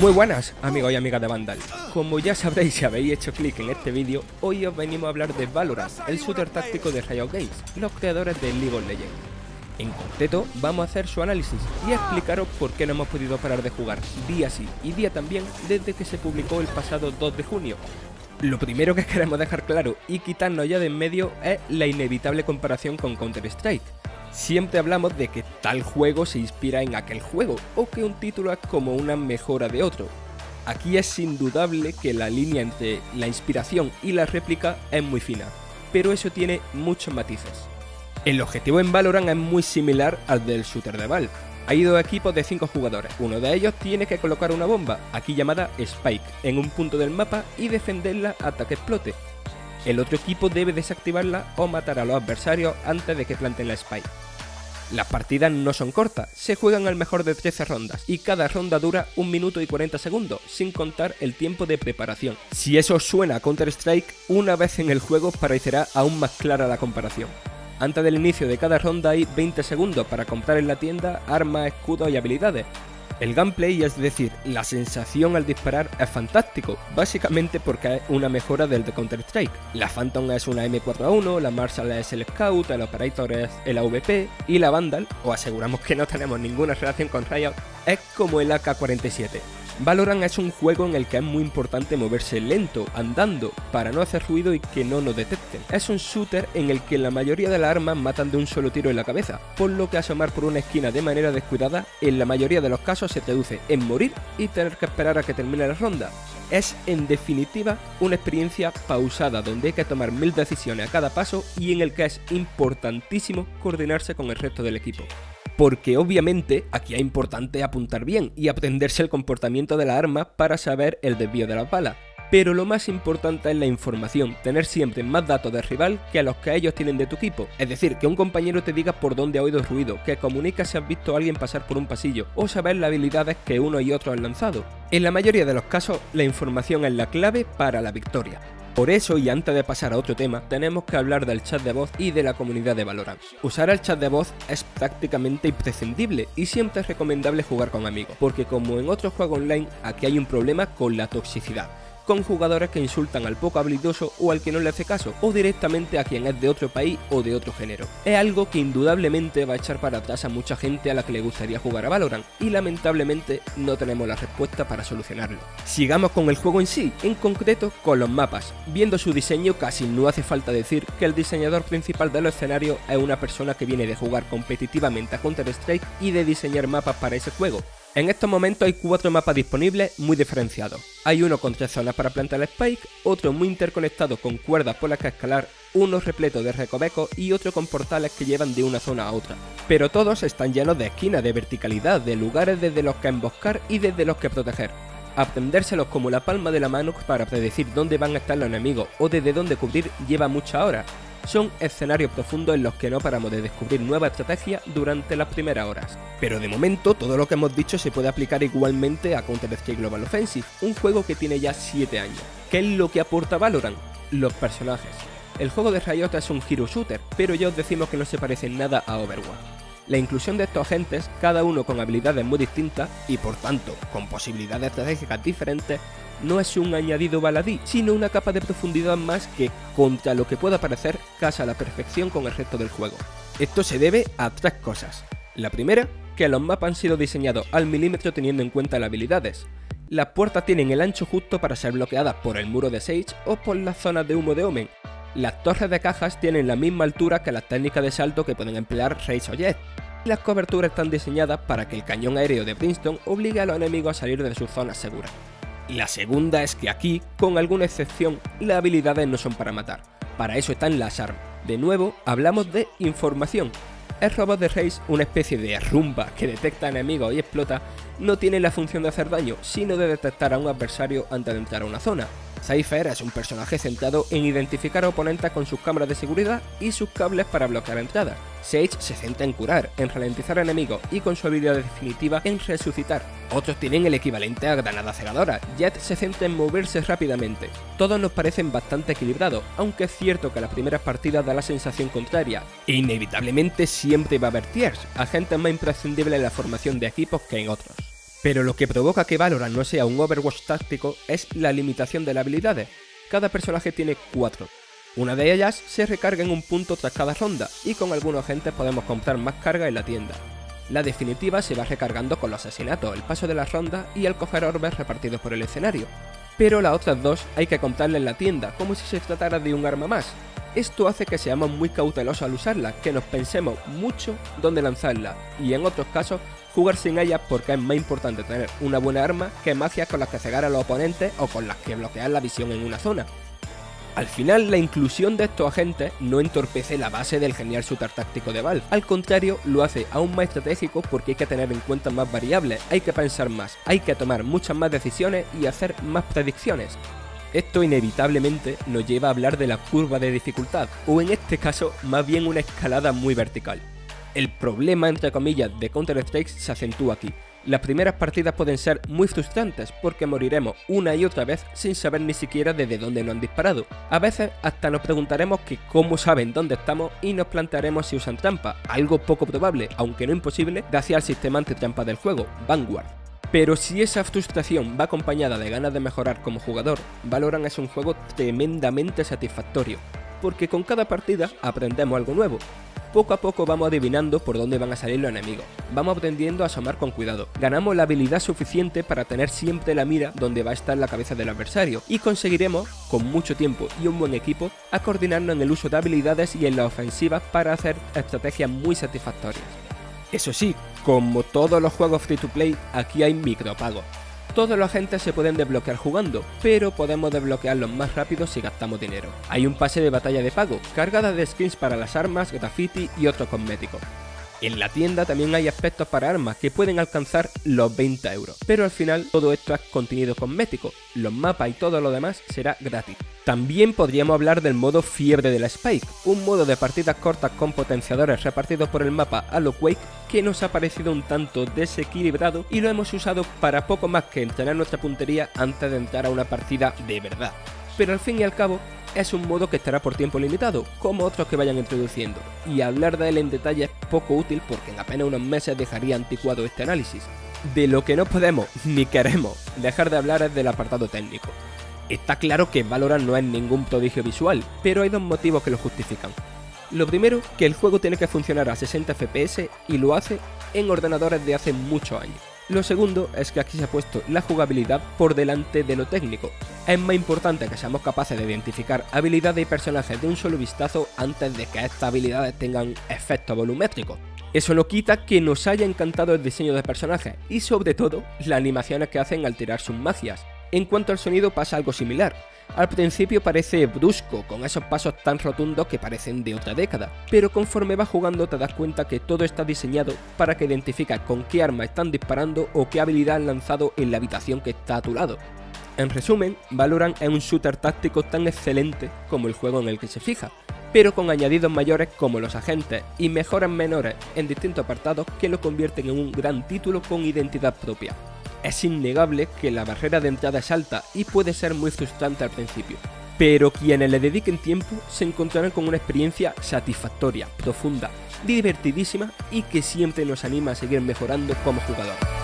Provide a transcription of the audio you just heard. Muy buenas amigos y amigas de Vandal. Como ya sabréis si habéis hecho clic en este vídeo, hoy os venimos a hablar de Valorant, el shooter táctico de Riot Games, los creadores de League of Legends. En concreto, vamos a hacer su análisis y a explicaros por qué no hemos podido parar de jugar día sí y día también desde que se publicó el pasado 2 de junio. Lo primero que queremos dejar claro y quitarnos ya de en medio es la inevitable comparación con Counter-Strike. Siempre hablamos de que tal juego se inspira en aquel juego, o que un título es como una mejora de otro. Aquí es indudable que la línea entre la inspiración y la réplica es muy fina, pero eso tiene muchos matices. El objetivo en Valorant es muy similar al del shooter de Valve. Hay dos equipos de 5 jugadores, uno de ellos tiene que colocar una bomba, aquí llamada Spike, en un punto del mapa y defenderla hasta que explote. El otro equipo debe desactivarla o matar a los adversarios antes de que planten la Spike. Las partidas no son cortas, se juegan al mejor de 13 rondas y cada ronda dura 1 minuto y 40 segundos, sin contar el tiempo de preparación. Si eso suena a Counter-Strike, una vez en el juego parecerá aún más clara la comparación. Antes del inicio de cada ronda hay 20 segundos para comprar en la tienda armas, escudos y habilidades. El gameplay, es decir, la sensación al disparar, es fantástico, básicamente porque es una mejora del de Counter-Strike. La Phantom es una M4A1, la Marshall es el Scout, el Operator es el AVP y la Vandal, os aseguramos que no tenemos ninguna relación con Riot, es como el AK-47. Valorant es un juego en el que es muy importante moverse lento, andando, para no hacer ruido y que no nos detecten. Es un shooter en el que la mayoría de las armas matan de un solo tiro en la cabeza, por lo que asomar por una esquina de manera descuidada en la mayoría de los casos se traduce en morir y tener que esperar a que termine la ronda. Es en definitiva una experiencia pausada donde hay que tomar 1000 decisiones a cada paso y en el que es importantísimo coordinarse con el resto del equipo. Porque obviamente aquí es importante apuntar bien y aprenderse el comportamiento de la arma para saber el desvío de las balas. Pero lo más importante es la información, tener siempre más datos del rival que los que ellos tienen de tu equipo. Es decir, que un compañero te diga por dónde ha oído ruido, que comunica si has visto a alguien pasar por un pasillo, o saber las habilidades que uno y otro han lanzado. En la mayoría de los casos, la información es la clave para la victoria. Por eso, y antes de pasar a otro tema, tenemos que hablar del chat de voz y de la comunidad de Valorant. Usar el chat de voz es prácticamente imprescindible y siempre es recomendable jugar con amigos, porque como en otros juegos online, aquí hay un problema con la toxicidad, con jugadores que insultan al poco habilidoso o al que no le hace caso, o directamente a quien es de otro país o de otro género. Es algo que indudablemente va a echar para atrás a mucha gente a la que le gustaría jugar a Valorant, y lamentablemente no tenemos la respuesta para solucionarlo. Sigamos con el juego en sí, en concreto con los mapas. Viendo su diseño casi no hace falta decir que el diseñador principal de los escenarios es una persona que viene de jugar competitivamente a Counter-Strike y de diseñar mapas para ese juego. En estos momentos hay 4 mapas disponibles muy diferenciados. Hay uno con 3 zonas para plantar Spike, otro muy interconectado con cuerdas por las que escalar, uno repleto de recovecos y otro con portales que llevan de una zona a otra. Pero todos están llenos de esquinas, de verticalidad, de lugares desde los que emboscar y desde los que proteger. Aprendérselos como la palma de la mano para predecir dónde van a estar los enemigos o desde dónde cubrir lleva muchas horas. Son escenarios profundos en los que no paramos de descubrir nuevas estrategias durante las primeras horas. Pero de momento, todo lo que hemos dicho se puede aplicar igualmente a Counter-Strike Global Offensive, un juego que tiene ya 7 años. ¿Qué es lo que aporta Valorant? Los personajes. El juego de Riot es un hero shooter, pero ya os decimos que no se parece en nada a Overwatch. La inclusión de estos agentes, cada uno con habilidades muy distintas y por tanto con posibilidades estratégicas diferentes, no es un añadido baladí, sino una capa de profundidad más que, contra lo que pueda parecer, casa a la perfección con el resto del juego. Esto se debe a 3 cosas. La primera, que los mapas han sido diseñados al milímetro teniendo en cuenta las habilidades. Las puertas tienen el ancho justo para ser bloqueadas por el muro de Sage o por las zonas de humo de Omen. Las torres de cajas tienen la misma altura que las técnicas de salto que pueden emplear Raze o Jet. Las coberturas están diseñadas para que el cañón aéreo de Brimstone obligue a los enemigos a salir de sus zonas seguras. La segunda es que aquí, con alguna excepción, las habilidades no son para matar. Para eso están las armas. De nuevo, hablamos de información. El robot de Raze, una especie de rumba que detecta enemigos y explota, no tiene la función de hacer daño, sino de detectar a un adversario antes de entrar a una zona. Cypher es un personaje centrado en identificar a oponentes con sus cámaras de seguridad y sus cables para bloquear entradas. Sage se centra en curar, en ralentizar a enemigos y con su habilidad definitiva en resucitar. Otros tienen el equivalente a granada cegadora, Jet se centra en moverse rápidamente. Todos nos parecen bastante equilibrados, aunque es cierto que las primeras partidas da la sensación contraria. Inevitablemente siempre va a haber tiers, agentes más imprescindibles en la formación de equipos que en otros. Pero lo que provoca que Valorant no sea un Overwatch táctico es la limitación de las habilidades. Cada personaje tiene 4. Una de ellas se recarga en un punto tras cada ronda, y con algunos agentes podemos comprar más carga en la tienda. La definitiva se va recargando con los asesinatos, el paso de las rondas y al coger orbes repartidos por el escenario. Pero las otras dos hay que comprarla en la tienda, como si se tratara de un arma más. Esto hace que seamos muy cautelosos al usarla, que nos pensemos mucho dónde lanzarla, y en otros casos, jugar sin ellas porque es más importante tener una buena arma que magias con las que cegar a los oponentes o con las que bloquear la visión en una zona. Al final, la inclusión de estos agentes no entorpece la base del genial shooter táctico de Valve, al contrario, lo hace aún más estratégico porque hay que tener en cuenta más variables, hay que pensar más, hay que tomar muchas más decisiones y hacer más predicciones. Esto inevitablemente nos lleva a hablar de la curva de dificultad, o en este caso, más bien una escalada muy vertical. El problema, entre comillas, de Counter-Strike se acentúa aquí. Las primeras partidas pueden ser muy frustrantes porque moriremos una y otra vez sin saber ni siquiera desde dónde nos han disparado. A veces hasta nos preguntaremos que cómo saben dónde estamos y nos plantearemos si usan trampa, algo poco probable, aunque no imposible, gracias al sistema antitrampa del juego, Vanguard. Pero si esa frustración va acompañada de ganas de mejorar como jugador, Valorant es un juego tremendamente satisfactorio, porque con cada partida aprendemos algo nuevo. Poco a poco vamos adivinando por dónde van a salir los enemigos, vamos aprendiendo a asomar con cuidado, ganamos la habilidad suficiente para tener siempre la mira donde va a estar la cabeza del adversario y conseguiremos, con mucho tiempo y un buen equipo, a coordinarnos en el uso de habilidades y en las ofensivas para hacer estrategias muy satisfactorias. Eso sí, como todos los juegos free to play, aquí hay micropagos. Todos los agentes se pueden desbloquear jugando, pero podemos desbloquearlos más rápido si gastamos dinero. Hay un pase de batalla de pago, cargada de skins para las armas, graffiti y otros cosméticos. En la tienda también hay aspectos para armas que pueden alcanzar los 20 euros, pero al final todo esto es contenido cosmético, los mapas y todo lo demás será gratis. También podríamos hablar del modo Fiebre de la Spike, un modo de partidas cortas con potenciadores repartidos por el mapa Aloquake que nos ha parecido un tanto desequilibrado y lo hemos usado para poco más que entrenar nuestra puntería antes de entrar a una partida de verdad. Pero al fin y al cabo, es un modo que estará por tiempo limitado, como otros que vayan introduciendo, y hablar de él en detalle es poco útil porque en apenas unos meses dejaría anticuado este análisis. De lo que no podemos, ni queremos, dejar de hablar es del apartado técnico. Está claro que Valorant no es ningún prodigio visual, pero hay dos motivos que lo justifican. Lo primero, que el juego tiene que funcionar a 60 FPS y lo hace en ordenadores de hace muchos años. Lo segundo es que aquí se ha puesto la jugabilidad por delante de lo técnico. Es más importante que seamos capaces de identificar habilidades y personajes de un solo vistazo antes de que estas habilidades tengan efectos volumétricos. Eso no quita que nos haya encantado el diseño de personajes y sobre todo las animaciones que hacen al tirar sus magias. En cuanto al sonido pasa algo similar. Al principio parece brusco, con esos pasos tan rotundos que parecen de otra década, pero conforme vas jugando te das cuenta que todo está diseñado para que identifiques con qué arma están disparando o qué habilidad han lanzado en la habitación que está a tu lado. En resumen, Valorant es un shooter táctico tan excelente como el juego en el que se fija, pero con añadidos mayores como los agentes y mejoras menores en distintos apartados que lo convierten en un gran título con identidad propia. Es innegable que la barrera de entrada es alta y puede ser muy frustrante al principio, pero quienes le dediquen tiempo se encontrarán con una experiencia satisfactoria, profunda, divertidísima y que siempre nos anima a seguir mejorando como jugador.